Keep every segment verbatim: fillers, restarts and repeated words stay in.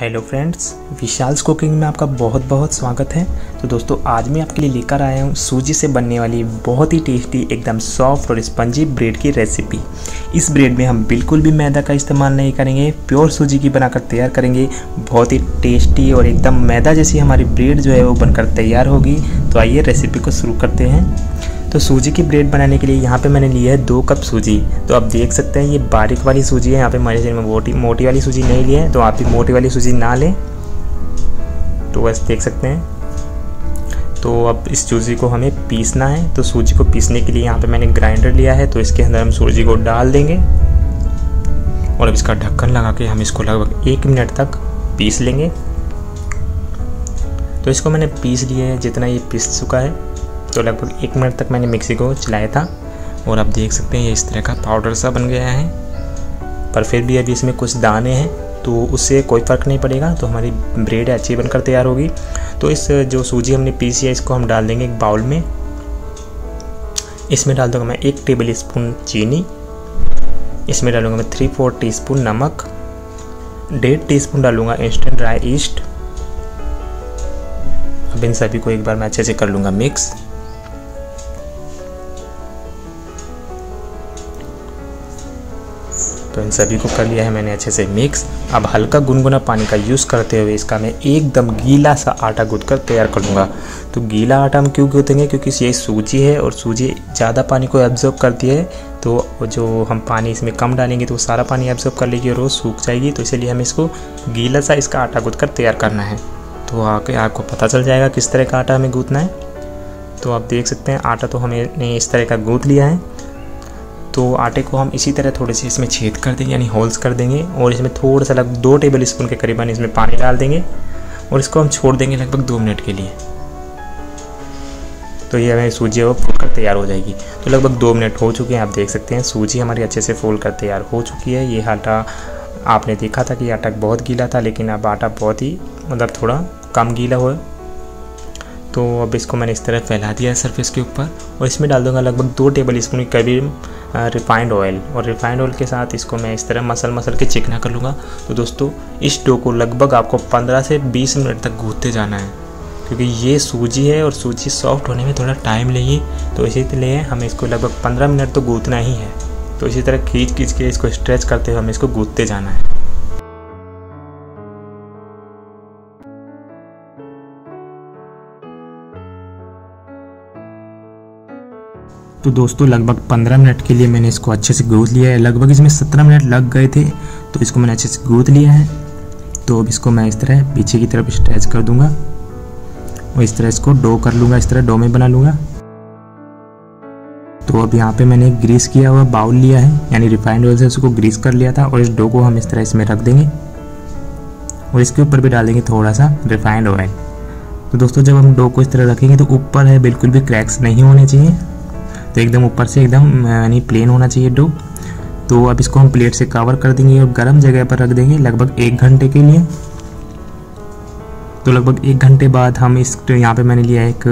Hello friends, विशाल्स cooking में आपका बहुत बहुत स्वागत है। तो दोस्तों, आज मैं आपके लिए लेकर आया हूँ सूजी से बनने वाली बहुत ही टेस्टी, एकदम सॉफ्ट और स्पंजी ब्रेड की रेसिपी। इस ब्रेड में हम बिल्कुल भी मैदा का इस्तेमाल नहीं करेंगे, प्योर सूजी की बनाकर तैयार करेंगे। बहुत ही टेस्टी और एकदम मैदा जैसी हमारी ब्रेड जो है वो बनकर तैयार होगी। तो आइए रेसिपी को शुरू करते हैं। तो सूजी की ब्रेड बनाने के लिए यहाँ पे मैंने लिया है दो कप सूजी। तो आप देख सकते हैं ये बारीक वाली सूजी है, यहाँ पे मैंने मोटी मोटी वाली सूजी नहीं ली है, तो आप भी मोटी वाली सूजी ना लें। तो बस देख सकते हैं। तो अब इस सूजी को हमें पीसना है। तो सूजी को पीसने के लिए यहाँ पे मैंने ग्राइंडर लिया है, तो इसके अंदर हम सूजी को डाल देंगे और अब इसका ढक्कन लगा के हम इसको लगभग एक मिनट तक पीस लेंगे। तो इसको मैंने पीस लिया है, जितना ये पीस चुका है। तो लगभग एक मिनट तक मैंने मिक्सी को चलाया था और आप देख सकते हैं ये इस तरह का पाउडर सा बन गया है। पर फिर भी अभी इसमें कुछ दाने हैं, तो उससे कोई फ़र्क नहीं पड़ेगा। तो हमारी ब्रेड अच्छी बनकर तैयार होगी। तो इस जो सूजी हमने पीसी है इसको हम डाल देंगे एक बाउल में। इसमें डाल दूँगा मैं एक टेबल स्पून चीनी, इसमें डालूँगा मैं थ्री फोर टी स्पून नमक, डेढ़ टी स्पून डालूँगा इंस्टेंट ड्राई ईस्ट। अब इन सभी को एक बार मैं अच्छे से कर लूँगा मिक्स। तो इन सभी को कर लिया है मैंने अच्छे से मिक्स। अब हल्का गुनगुना पानी का यूज़ करते हुए इसका मैं एकदम गीला सा आटा गूंथकर तैयार कर लूँगा। तो गीला आटा हम क्यों गूंथेंगे, क्योंकि ये सूजी है और सूजी ज़्यादा पानी को एब्जॉर्ब करती है। तो जो हम पानी इसमें कम डालेंगे तो सारा पानी एब्जॉर्ब कर लेगी और वो सूख जाएगी। तो इसलिए हमें इसको गीला सा इसका आटा गूंथकर तैयार करना है। तो आके आपको पता चल जाएगा किस तरह का आटा हमें गूंथना है। तो आप देख सकते हैं आटा तो हमने इस तरह का गूंथ लिया है। तो आटे को हम इसी तरह थोड़े से इसमें छेद कर देंगे, यानी होल्स कर देंगे और इसमें थोड़ा सा लगभग दो टेबल स्पून के करीबन इसमें पानी डाल देंगे और इसको हम छोड़ देंगे लगभग दो मिनट के लिए। तो ये हमारी सूजी वो फूल कर तैयार हो जाएगी। तो लगभग दो मिनट हो चुके हैं, आप देख सकते हैं सूजी हमारी अच्छे से फूल कर तैयार हो चुकी है। ये आटा आपने देखा था कि आटा बहुत गीला था, लेकिन अब आटा बहुत ही मतलब थोड़ा कम गीला हो। तो अब इसको मैंने इस तरह फैला दिया है सरफेस के ऊपर और इसमें डाल दूंगा लगभग दो टेबल स्पून के करीब रिफाइंड ऑयल और रिफाइंड ऑयल के साथ इसको मैं इस तरह मसल मसल के चिकना कर लूँगा। तो दोस्तों, इस डो को लगभग आपको पंद्रह से बीस मिनट तक गूंथते जाना है, क्योंकि ये सूजी है और सूजी सॉफ्ट होने में थोड़ा टाइम लेगी। तो इसीलिए हमें इसको लगभग पंद्रह मिनट तो गूंथना ही है। तो इसी तरह खींच खींच के इसको स्ट्रेच करते हुए हमें इसको गूंथते जाना है। तो दोस्तों, लगभग पंद्रह मिनट के लिए मैंने इसको अच्छे से गूंथ लिया है। लगभग इसमें सत्रह मिनट लग गए थे, तो इसको मैंने अच्छे से गूंथ लिया है। तो अब इसको मैं इस तरह पीछे की तरफ स्ट्रेच कर दूंगा और इस तरह इसको डो कर लूँगा, इस तरह डो में बना लूँगा। तो अब यहाँ पे मैंने ग्रीस किया हुआ बाउल लिया है, यानी रिफाइंड ऑयल से उसको ग्रीस कर लिया था और इस डो को हम इस तरह इसमें रख देंगे और इसके ऊपर भी डालेंगे थोड़ा सा रिफाइंड ऑयल। तो दोस्तों, जब हम डो को इस तरह रखेंगे तो ऊपर है बिल्कुल भी क्रैक्स नहीं होने चाहिए, तो एकदम ऊपर से एकदम यानी प्लेन होना चाहिए डो। तो अब इसको हम प्लेट से कवर कर देंगे और गर्म जगह पर रख देंगे लगभग एक घंटे के लिए। तो लगभग एक घंटे बाद हम इस तो यहाँ पे मैंने लिया एक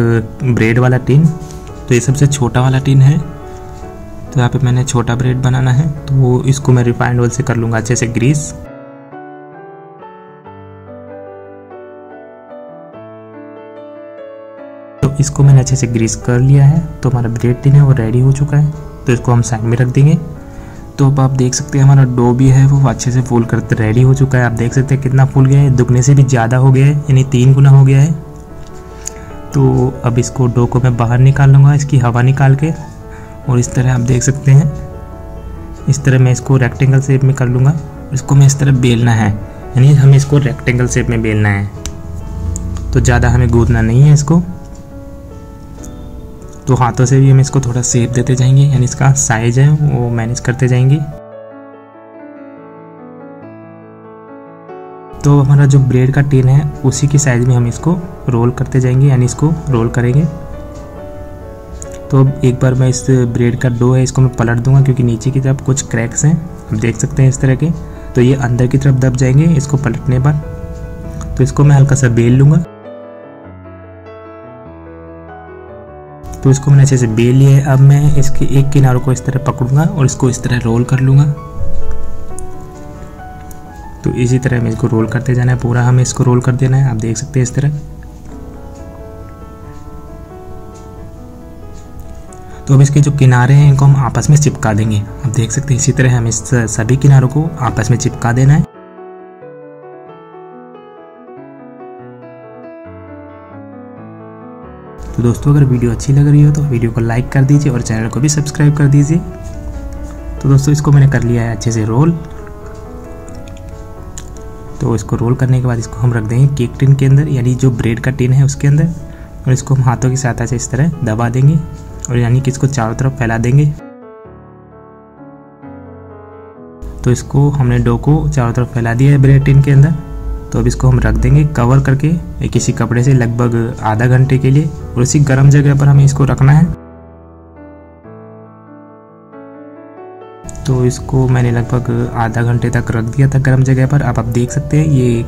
ब्रेड वाला टिन, तो ये सबसे छोटा वाला टिन है। तो यहाँ पे मैंने छोटा ब्रेड बनाना है, तो इसको मैं रिफाइंड ऑयल से कर लूँगा अच्छे से ग्रीस। इसको मैंने अच्छे से ग्रीस कर लिया है। तो हमारा ब्रेड टिन है वो रेडी हो चुका है, तो इसको हम साइड में रख देंगे। तो अब आप देख सकते हैं हमारा डो भी है वो अच्छे से फूल कर रेडी हो चुका है। आप देख सकते हैं कितना फूल गया है, दुगने से भी ज़्यादा हो गया है, यानी तीन गुना हो गया है। तो अब इसको डो को मैं बाहर निकाल लूँगा इसकी हवा निकाल के, और इस तरह आप देख सकते हैं इस तरह मैं इसको रेक्टेंगल शेप में कर लूँगा। इसको मैं इस तरह बेलना है, यानी हमें इसको रेक्टेंगल शेप में बेलना है। तो ज़्यादा हमें गूंथना नहीं है इसको। तो हाथों से भी हम इसको थोड़ा शेप देते जाएंगे, यानी इसका साइज है वो मैनेज करते जाएंगे। तो हमारा जो ब्रेड का टिन है उसी के साइज में हम इसको रोल करते जाएंगे, यानी इसको रोल करेंगे। तो अब एक बार मैं इस ब्रेड का डो है इसको मैं पलट दूंगा, क्योंकि नीचे की तरफ कुछ क्रैक्स हैं आप देख सकते हैं इस तरह के, तो ये अंदर की तरफ दब जाएंगे इसको पलटने पर। तो इसको मैं हल्का सा बेल लूँगा। तो इसको मैंने अच्छे से बेल लिया है। अब मैं इसके एक किनारों को इस तरह पकड़ूंगा और इसको इस तरह रोल कर लूँगा। तो इसी तरह हमें इसको रोल करते जाना है, पूरा हमें इसको रोल कर देना है। आप देख सकते हैं इस तरह। तो अब इसके जो किनारे हैं इनको हम आपस में चिपका देंगे। आप देख सकते हैं इसी तरह हमें इस सभी किनारों को आपस में चिपका देना है। तो दोस्तों अगर वीडियो अच्छी लग रही हो तो वीडियो को लाइक कर दीजिए और चैनल को भी सब्सक्राइब कर दीजिए। तो दोस्तों इसको मैंने कर लिया है अच्छे से रोल। तो इसको रोल करने के बाद इसको हम रख देंगे केक टिन के अंदर, यानी जो ब्रेड का टिन है उसके अंदर, और इसको हम हाथों के साथ ऐसे इस तरह दबा देंगे और यानी कि इसको चारों तरफ फैला देंगे। तो इसको हमने डो को चारों तरफ फैला दिया है ब्रेड टिन के अंदर। तो अब इसको हम रख देंगे कवर करके किसी कपड़े से लगभग आधा घंटे के लिए, और उसी गर्म जगह पर हमें इसको रखना है। तो इसको मैंने लगभग आधा घंटे तक रख दिया था गर्म जगह पर। अब आप देख सकते हैं ये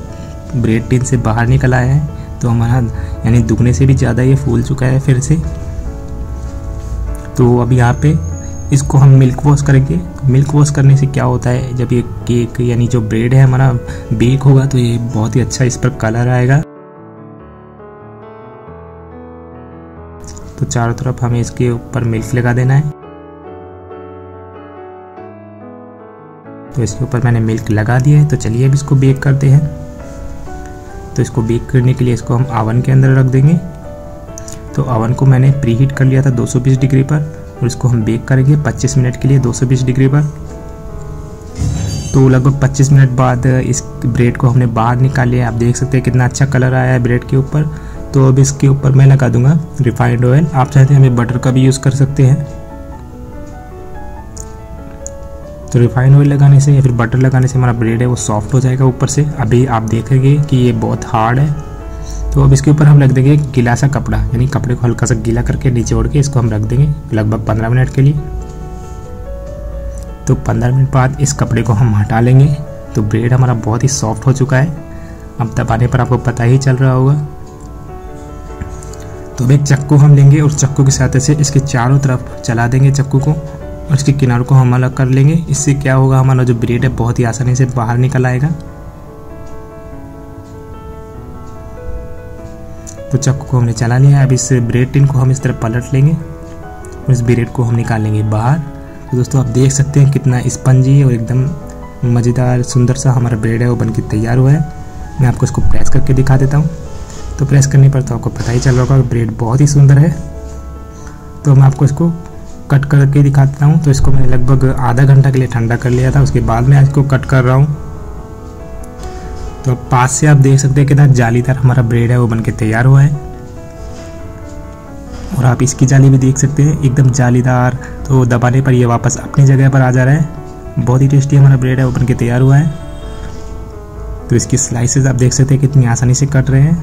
ब्रेड टिन से बाहर निकल आया है, तो हमारा यानी दुगने से भी ज़्यादा ये फूल चुका है फिर से। तो अब यहाँ पे इसको हम मिल्क वॉश करेंगे। मिल्क वॉश करने से क्या होता है, जब ये केक यानी जो ब्रेड है हमारा बेक होगा तो ये बहुत ही अच्छा इस पर कलर आएगा। तो चारों तरफ हमें इसके ऊपर मिल्क लगा देना है। तो इसके ऊपर मैंने मिल्क लगा दिया है। तो चलिए अब इसको बेक करते हैं। तो इसको बेक करने के लिए इसको हम ओवन के अंदर रख देंगे। तो ओवन को मैंने प्री हीट कर लिया था दो सौ बीस डिग्री पर, और इसको हम बेक करेंगे पच्चीस मिनट के लिए दो सौ बीस डिग्री पर। तो लगभग पच्चीस मिनट बाद इस ब्रेड को हमने बाहर निकाल लिया। आप देख सकते हैं कितना अच्छा कलर आया है ब्रेड के ऊपर। तो अब इसके ऊपर मैं लगा दूंगा रिफाइंड ऑयल। आप चाहते हैं हमें बटर का भी यूज़ कर सकते हैं। तो रिफाइंड ऑयल लगाने से या फिर बटर लगाने से हमारा ब्रेड है वो सॉफ्ट हो जाएगा ऊपर से। अभी आप देखेंगे कि ये बहुत हार्ड है। तो अब इसके ऊपर हम रख देंगे गीला सा कपड़ा, यानी कपड़े को हल्का सा गीला करके नीचे ओढ़ के इसको हम रख देंगे लगभग पंद्रह मिनट के लिए। तो पंद्रह मिनट बाद इस कपड़े को हम हटा लेंगे। तो ब्रेड हमारा बहुत ही सॉफ्ट हो चुका है, अब दबाने पर आपको पता ही चल रहा होगा। तो अब एक चक्कू हम लेंगे और चक्कू के साथ ऐसे इसके चारों तरफ चला देंगे चक्कू को, और इसके किनारों को हम अलग कर लेंगे। इससे क्या होगा, हमारा जो ब्रेड है बहुत ही आसानी से बाहर निकल आएगा। तो चक्कू को हमने चला लिया है। अब इस ब्रेड टिन को हम इस तरह पलट लेंगे और इस ब्रेड को हम निकालेंगे बाहर। तो दोस्तों आप देख सकते हैं कितना स्पंजी और एकदम मज़ेदार सुंदर सा हमारा ब्रेड है वो बनके तैयार हुआ है। मैं आपको इसको प्रेस करके दिखा देता हूँ। तो प्रेस करने पर तो आपको पता ही चल रहा होगा ब्रेड बहुत ही सुंदर है। तो मैं आपको इसको कट करके दिखाता हूँ। तो इसको मैंने लगभग आधा घंटा के लिए ठंडा कर लिया था, उसके बाद मैं इसको कट कर रहा हूँ। तो पास से आप देख सकते हैं कितना जालीदार हमारा ब्रेड है वो बनके तैयार हुआ है, और आप इसकी जाली भी देख सकते हैं एकदम जालीदार। तो दबाने पर ये वापस अपनी जगह पर आ जा रहा है। बहुत ही टेस्टी हमारा ब्रेड है वो बनके तैयार हुआ है। तो इसकी स्लाइसेस आप देख सकते हैं कितनी आसानी से कट रहे हैं।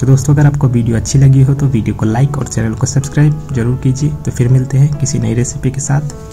तो दोस्तों अगर आपको वीडियो अच्छी लगी हो तो वीडियो को लाइक और चैनल को सब्सक्राइब जरूर कीजिए। तो फिर मिलते हैं किसी नई रेसिपी के साथ।